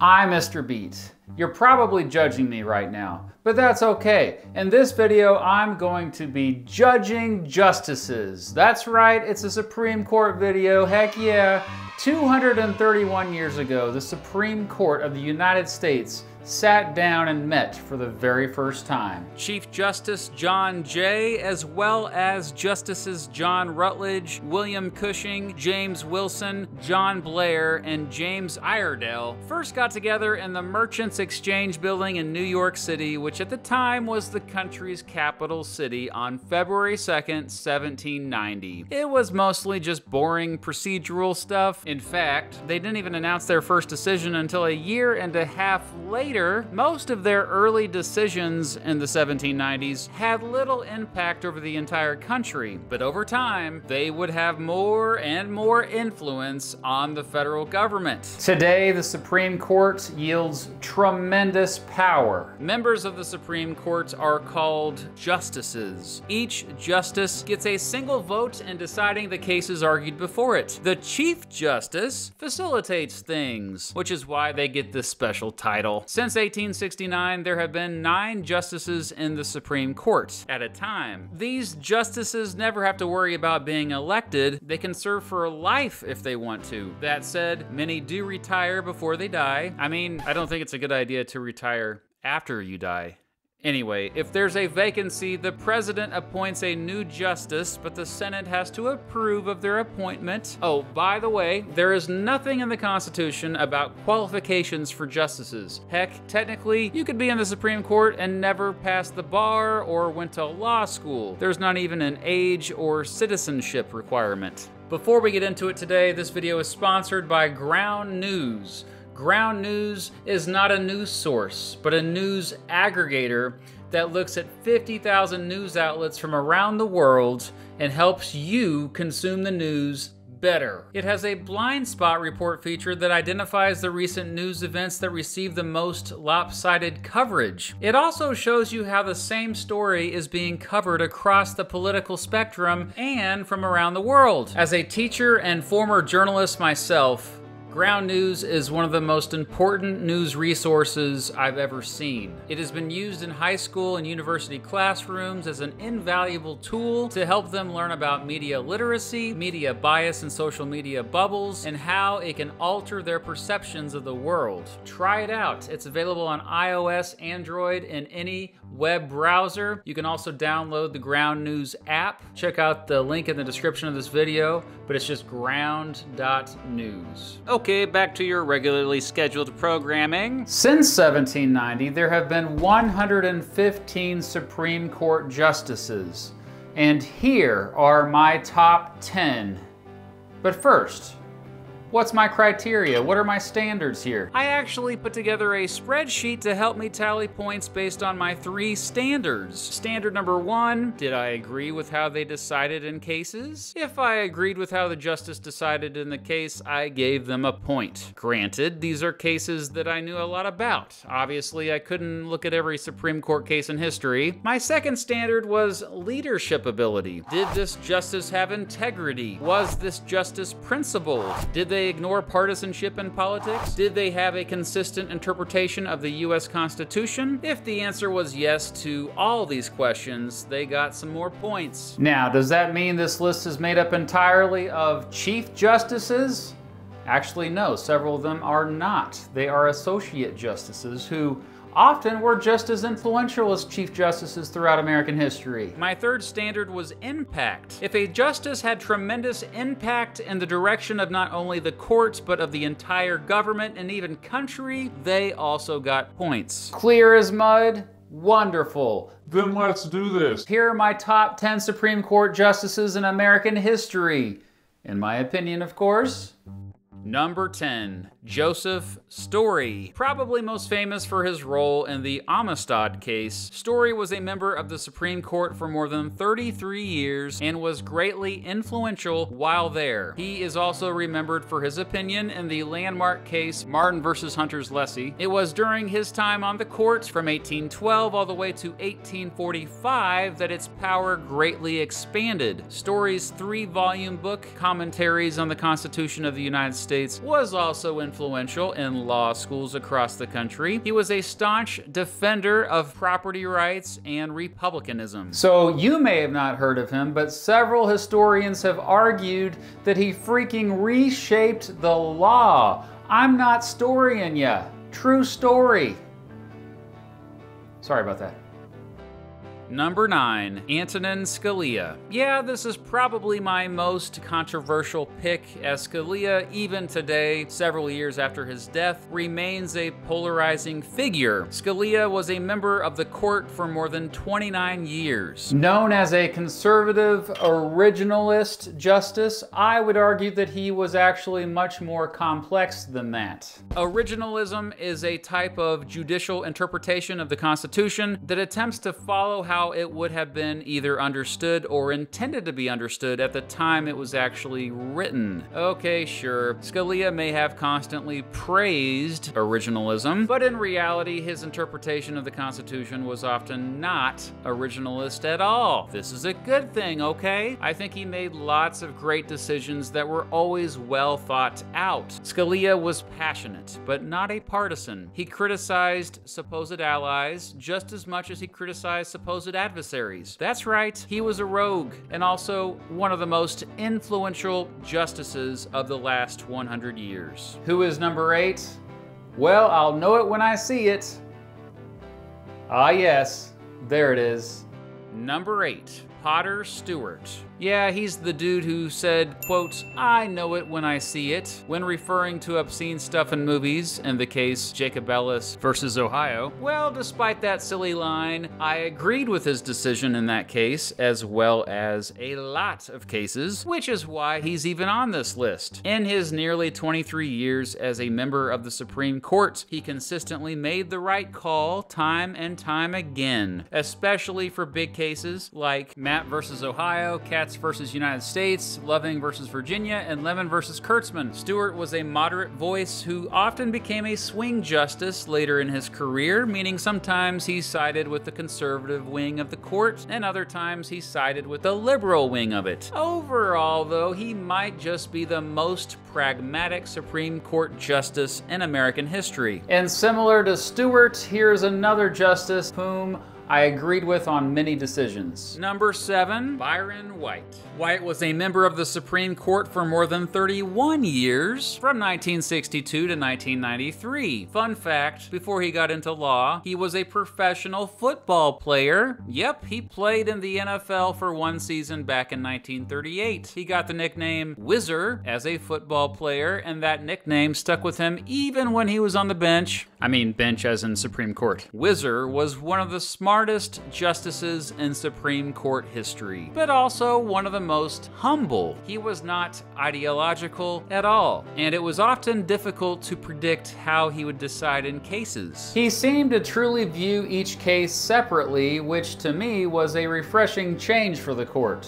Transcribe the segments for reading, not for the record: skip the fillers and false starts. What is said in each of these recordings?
I'm Mr. Beat. You're probably judging me right now, but that's okay. In this video, I'm going to be judging justices. That's right, it's a Supreme Court video, heck yeah. 231 years ago, the Supreme Court of the United States sat down and met for the very first time. Chief Justice John Jay, as well as Justices John Rutledge, William Cushing, James Wilson, John Blair, and James Iredell, first got together in the Merchants Exchange Building in New York City, which at the time was the country's capital city, on February 2nd, 1790. It was mostly just boring procedural stuff. In fact, they didn't even announce their first decision until a year and a half later. Most of their early decisions in the 1790s had little impact over the entire country, but over time, they would have more and more influence on the federal government. Today, the Supreme Court yields tremendous power. Members of the Supreme Court are called justices. Each justice gets a single vote in deciding the cases argued before it. The Chief Justice facilitates things, which is why they get this special title. Since 1869, there have been 9 justices in the Supreme Court at a time. These justices never have to worry about being elected. They can serve for life if they want to. That said, many do retire before they die. I mean, I don't think it's a good idea to retire after you die. Anyway, if there's a vacancy, the president appoints a new justice, but the Senate has to approve of their appointment. Oh, by the way, there is nothing in the Constitution about qualifications for justices. Heck, technically, you could be in the Supreme Court and never passed the bar or went to law school. There's not even an age or citizenship requirement. Before we get into it today, this video is sponsored by Ground News. Ground News is not a news source, but a news aggregator that looks at 50,000 news outlets from around the world and helps you consume the news better. It has a blind spot report feature that identifies the recent news events that receive the most lopsided coverage. It also shows you how the same story is being covered across the political spectrum and from around the world. As a teacher and former journalist myself, Ground News is one of the most important news resources I've ever seen. It has been used in high school and university classrooms as an invaluable tool to help them learn about media literacy, media bias and social media bubbles, and how it can alter their perceptions of the world. Try it out. It's available on iOS, Android, and any web browser. You can also download the Ground News app. Check out the link in the description of this video, but it's just ground.news. Okay, back to your regularly scheduled programming. Since 1790, there have been 115 Supreme Court justices, and here are my top 10. But first, what's my criteria? What are my standards here? I actually put together a spreadsheet to help me tally points based on my 3 standards. Standard number 1, did I agree with how they decided in cases? If I agreed with how the justice decided in the case, I gave them a point. Granted, these are cases that I knew a lot about. Obviously, I couldn't look at every Supreme Court case in history. My second standard was leadership ability. Did this justice have integrity? Was this justice principled? Did they ignore partisanship in politics? Did they have a consistent interpretation of the U.S. Constitution? If the answer was yes to all these questions, they got some more points. Now, does that mean this list is made up entirely of chief justices? Actually, no, several of them are not. They are associate justices who often were just as influential as chief justices throughout American history. My third standard was impact. If a justice had tremendous impact in the direction of not only the courts, but of the entire government and even country, they also got points. Clear as mud? Wonderful. Then let's do this. Here are my top 10 Supreme Court justices in American history. In my opinion, of course. Number 10, Joseph Story. Probably most famous for his role in the Amistad case, Story was a member of the Supreme Court for more than 33 years and was greatly influential while there. He is also remembered for his opinion in the landmark case Martin v. Hunter's Lessee. It was during his time on the courts from 1812 all the way to 1845 that its power greatly expanded. Story's 3-volume book, Commentaries on the Constitution of the United States, States, was also influential in law schools across the country. He was a staunch defender of property rights and republicanism. So you may have not heard of him, but several historians have argued that he freaking reshaped the law. I'm not storying ya. True story. Sorry about that. Number 9, Antonin Scalia. Yeah, this is probably my most controversial pick, as Scalia, even today, several years after his death, remains a polarizing figure. Scalia was a member of the court for more than 29 years. Known as a conservative originalist justice, I would argue that he was actually much more complex than that. Originalism is a type of judicial interpretation of the Constitution that attempts to follow how it would have been either understood or intended to be understood at the time it was actually written. Okay, sure, Scalia may have constantly praised originalism, but in reality, his interpretation of the Constitution was often not originalist at all. This is a good thing, okay? I think he made lots of great decisions that were always well thought out. Scalia was passionate, but not a partisan. He criticized supposed allies just as much as he criticized supposed adversaries. That's right, he was a rogue, and also one of the most influential justices of the last 100 years. Who is number 8? Well, I'll know it when I see it. Ah yes, there it is. Number 8, Potter Stewart. Yeah, he's the dude who said, quote, "I know it when I see it," when referring to obscene stuff in movies, in the case Jacobellis v. Ohio. Well, despite that silly line, I agreed with his decision in that case, as well as a lot of cases, which is why he's even on this list. In his nearly 23 years as a member of the Supreme Court, he consistently made the right call time and time again, especially for big cases like Mapp v. Ohio, Katz v. United States, Loving v. Virginia, and Lemon v. Kurtzman. Stewart was a moderate voice who often became a swing justice later in his career, meaning sometimes he sided with the conservative wing of the court, and other times he sided with the liberal wing of it. Overall, though, he might just be the most pragmatic Supreme Court justice in American history. And similar to Stewart, here's another justice whom I agreed with on many decisions. Number 7, Byron White. White was a member of the Supreme Court for more than 31 years, from 1962 to 1993. Fun fact, before he got into law, he was a professional football player. Yep, he played in the NFL for one season back in 1938. He got the nickname Whizzer as a football player, and that nickname stuck with him even when he was on the bench. I mean, bench as in Supreme Court. Whizzer was one of the smartest justices in Supreme Court history, but also one of the most humble. He was not ideological at all, and it was often difficult to predict how he would decide in cases. He seemed to truly view each case separately, which to me was a refreshing change for the court.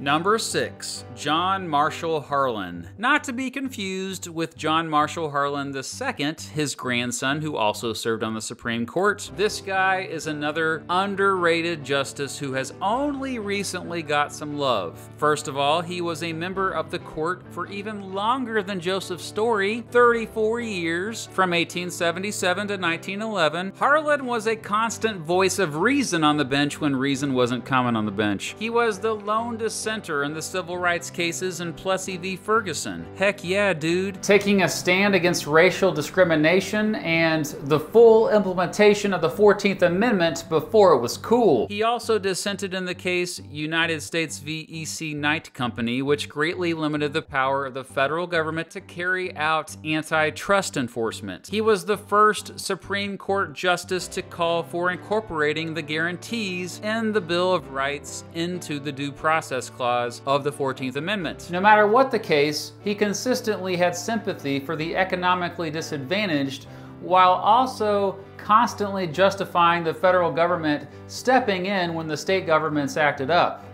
Number 6, John Marshall Harlan. Not to be confused with John Marshall Harlan II, his grandson, who also served on the Supreme Court. This guy is another underrated justice who has only recently got some love. First of all, he was a member of the court for even longer than Joseph Story, 34 years, from 1877 to 1911. Harlan was a constant voice of reason on the bench when reason wasn't common on the bench. He was the lone dissenter in the civil rights cases in Plessy v. Ferguson. Heck yeah, dude. Taking a stand against racial discrimination and the full implementation of the 14th Amendment before it was cool. He also dissented in the case United States v. E.C. Knight Company, which greatly limited the power of the federal government to carry out antitrust enforcement. He was the first Supreme Court justice to call for incorporating the guarantees in the Bill of Rights into the Due Process Clause of the 14th Amendment. No matter what the case, he consistently had sympathy for the economically disadvantaged, while also constantly justifying the federal government stepping in when the state governments acted up.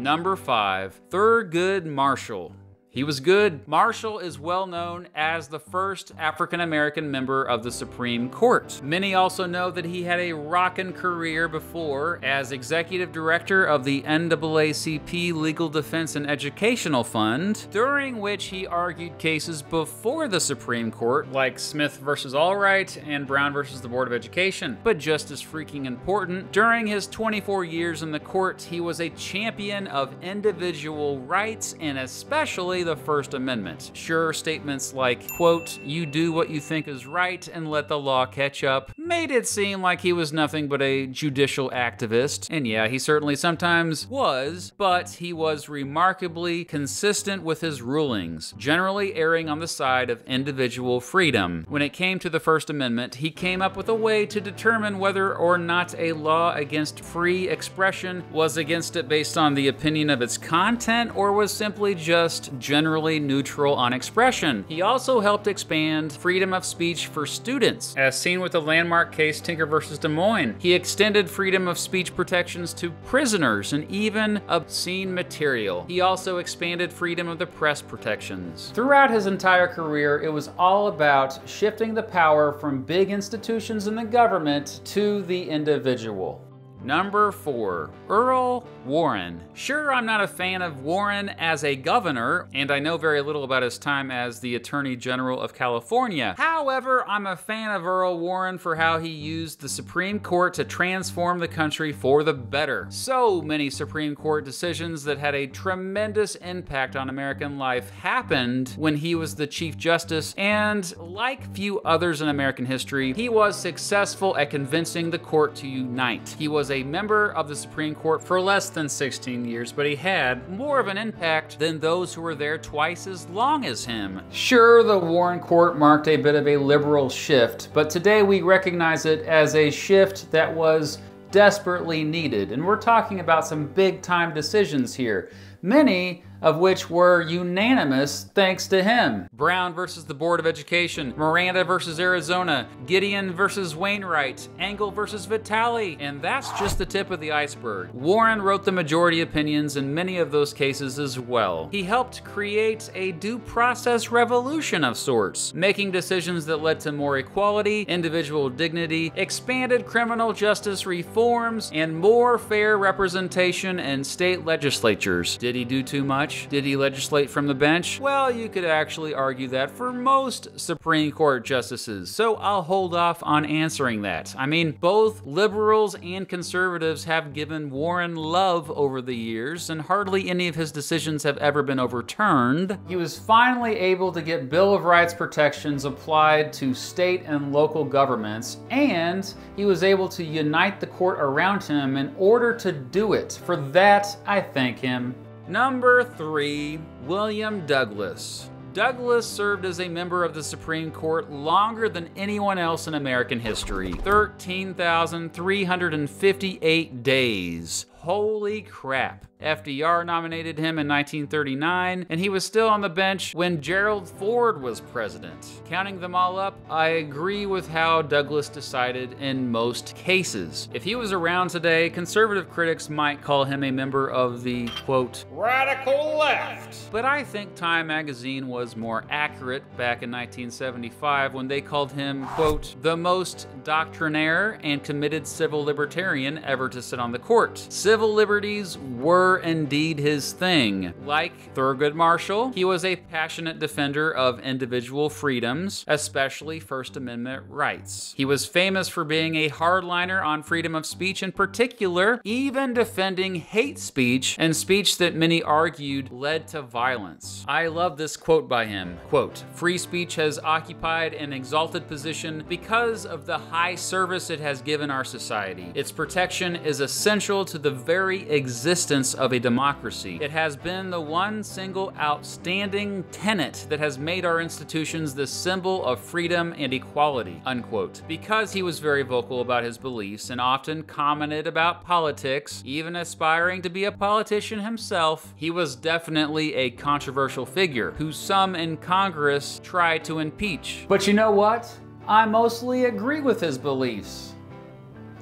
Number 5, Thurgood Marshall. He was good. Marshall is well known as the first African-American member of the Supreme Court. Many also know that he had a rockin' career before as executive director of the NAACP Legal Defense and Educational Fund, during which he argued cases before the Supreme Court, like Smith v. Allwright and Brown v. the Board of Education. But just as freaking important, during his 24 years in the court, he was a champion of individual rights and especially the First Amendment. Sure, statements like, quote, "You do what you think is right and let the law catch up," made it seem like he was nothing but a judicial activist. And yeah, he certainly sometimes was, but he was remarkably consistent with his rulings, generally erring on the side of individual freedom. When it came to the First Amendment, he came up with a way to determine whether or not a law against free expression was against it based on the opinion of its content or was simply just generally neutral on expression. He also helped expand freedom of speech for students, as seen with the landmark case Tinker v. Des Moines. He extended freedom of speech protections to prisoners and even obscene material. He also expanded freedom of the press protections. Throughout his entire career, it was all about shifting the power from big institutions in the government to the individual. Number 4, Earl Warren. Sure, I'm not a fan of Warren as a governor, and I know very little about his time as the Attorney General of California. However, I'm a fan of Earl Warren for how he used the Supreme Court to transform the country for the better. So many Supreme Court decisions that had a tremendous impact on American life happened when he was the Chief Justice, and like few others in American history, he was successful at convincing the court to unite. He was a member of the Supreme Court for less than 16 years, but he had more of an impact than those who were there twice as long as him. Sure, the Warren Court marked a bit of a liberal shift, but today we recognize it as a shift that was desperately needed, and we're talking about some big-time decisions here, many of which were unanimous thanks to him. Brown versus the Board of Education, Miranda versus Arizona, Gideon versus Wainwright, Engle versus Vitale, and that's just the tip of the iceberg. Warren wrote the majority opinions in many of those cases as well. He helped create a due process revolution of sorts, making decisions that led to more equality, individual dignity, expanded criminal justice reforms, and more fair representation in state legislatures. Did he do too much? Did he legislate from the bench? Well, you could actually argue that for most Supreme Court justices, so I'll hold off on answering that. I mean, both liberals and conservatives have given Warren love over the years, and hardly any of his decisions have ever been overturned. He was finally able to get Bill of Rights protections applied to state and local governments, and he was able to unite the court around him in order to do it. For that, I thank him. Number 3, William Douglas. Douglas served as a member of the Supreme Court longer than anyone else in American history, 13,358 days. Holy crap. FDR nominated him in 1939, and he was still on the bench when Gerald Ford was president. Counting them all up, I agree with how Douglas decided in most cases. If he was around today, conservative critics might call him a member of the, quote, radical left. But I think Time magazine was more accurate back in 1975 when they called him, quote, the most doctrinaire and committed civil libertarian ever to sit on the court. Civil liberties were indeed his thing. Like Thurgood Marshall, he was a passionate defender of individual freedoms, especially First Amendment rights. He was famous for being a hardliner on freedom of speech in particular, even defending hate speech and speech that many argued led to violence. I love this quote by him, quote, "Free speech has occupied an exalted position because of the high service it has given our society. Its protection is essential to the very existence of a democracy. It has been the one single outstanding tenet that has made our institutions the symbol of freedom and equality," unquote. Because he was very vocal about his beliefs and often commented about politics, even aspiring to be a politician himself, he was definitely a controversial figure who some in Congress tried to impeach. But you know what? I mostly agree with his beliefs.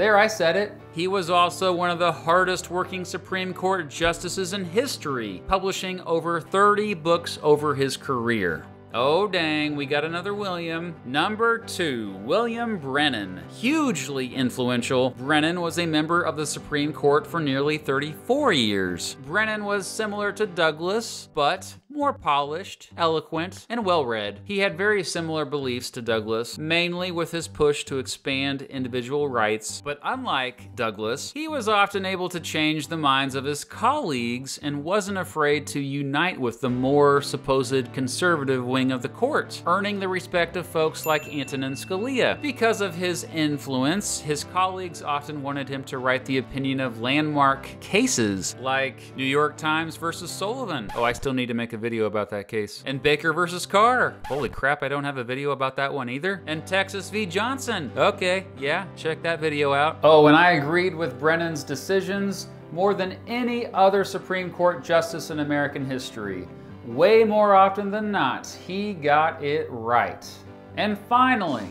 There, I said it. He was also one of the hardest working Supreme Court justices in history, publishing over 30 books over his career. Oh dang, we got another William. Number 2, William Brennan. Hugely influential, Brennan was a member of the Supreme Court for nearly 34 years. Brennan was similar to Douglas, but more polished, eloquent, and well-read. He had very similar beliefs to Douglas, mainly with his push to expand individual rights, but unlike Douglas, he was often able to change the minds of his colleagues and wasn't afraid to unite with the more supposed conservative wing of the court, earning the respect of folks like Antonin Scalia. Because of his influence, his colleagues often wanted him to write the opinion of landmark cases like New York Times versus Sullivan. Oh, I still need to make a video about that case. And Baker versus Carr. Holy crap, I don't have a video about that one either. And Texas v. Johnson. Okay, yeah, check that video out. Oh, and I agreed with Brennan's decisions more than any other Supreme Court justice in American history. Way more often than not, he got it right. And finally,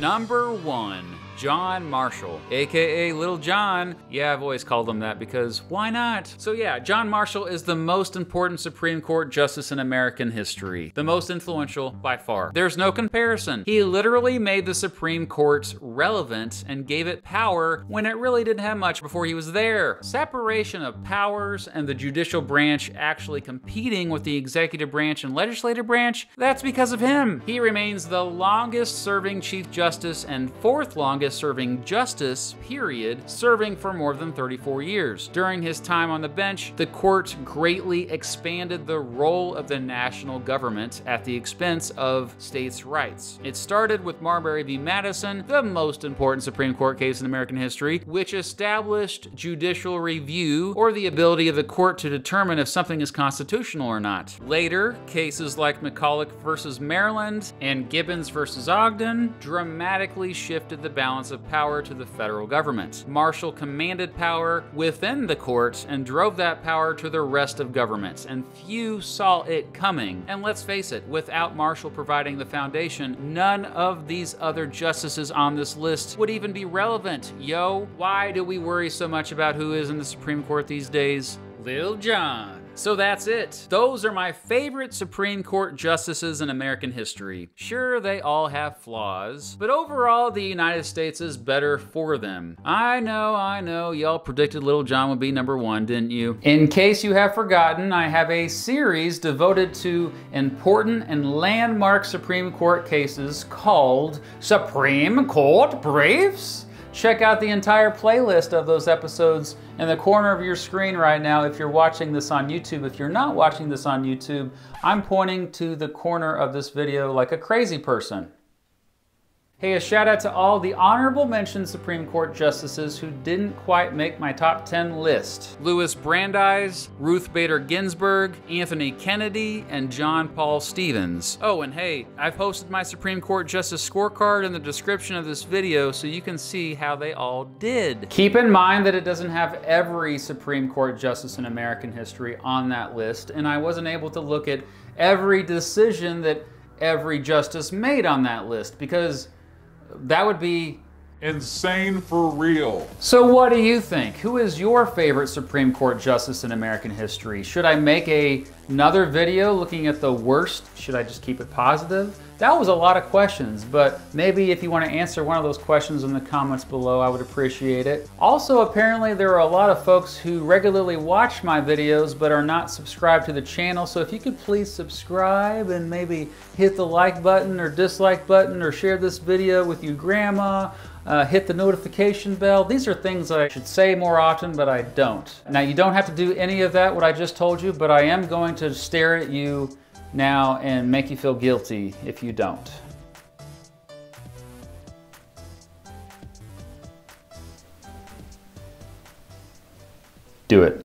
number 1. John Marshall, aka Little John. Yeah, I've always called him that because why not? So yeah, John Marshall is the most important Supreme Court justice in American history. The most influential by far. There's no comparison. He literally made the Supreme Court relevant and gave it power when it really didn't have much before he was there. Separation of powers and the judicial branch actually competing with the executive branch and legislative branch, that's because of him. He remains the longest serving Chief Justice and fourth longest serving justice, period, serving for more than 34 years. During his time on the bench, the court greatly expanded the role of the national government at the expense of states' rights. It started with Marbury v. Madison, the most important Supreme Court case in American history, which established judicial review, or the ability of the court to determine if something is constitutional or not. Later, cases like McCulloch v. Maryland and Gibbons v. Ogden dramatically shifted the balance of power to the federal government. Marshall commanded power within the courts and drove that power to the rest of governments, and few saw it coming. And let's face it, without Marshall providing the foundation, none of these other justices on this list would even be relevant. Yo, why do we worry so much about who is in the Supreme Court these days? Lil John. So that's it. Those are my favorite Supreme Court justices in American history. Sure, they all have flaws, but overall, the United States is better for them. I know, y'all predicted Little John would be number 1, didn't you? In case you have forgotten, I have a series devoted to important and landmark Supreme Court cases called Supreme Court Briefs. Check out the entire playlist of those episodes in the corner of your screen right now if you're watching this on YouTube. If you're not watching this on YouTube, I'm pointing to the corner of this video like a crazy person. Hey, a shout out to all the honorable mention Supreme Court justices who didn't quite make my top 10 list. Louis Brandeis, Ruth Bader Ginsburg, Anthony Kennedy, and John Paul Stevens. Oh, and hey, I've posted my Supreme Court Justice scorecard in the description of this video so you can see how they all did. Keep in mind that it doesn't have every Supreme Court justice in American history on that list, and I wasn't able to look at every decision that every justice made on that list because that would be insane for real. So what do you think? Who is your favorite Supreme Court justice in American history? Should I make another video looking at the worst? Should I just keep it positive? That was a lot of questions, but maybe if you want to answer one of those questions in the comments below, I would appreciate it. Also, apparently there are a lot of folks who regularly watch my videos but are not subscribed to the channel, so if you could please subscribe and maybe hit the like button or dislike button or share this video with your grandma, hit the notification bell. These are things I should say more often, but I don't. Now, you don't have to do any of that, what I just told you, but I am going to stare at you now and make you feel guilty if you don't. Do it.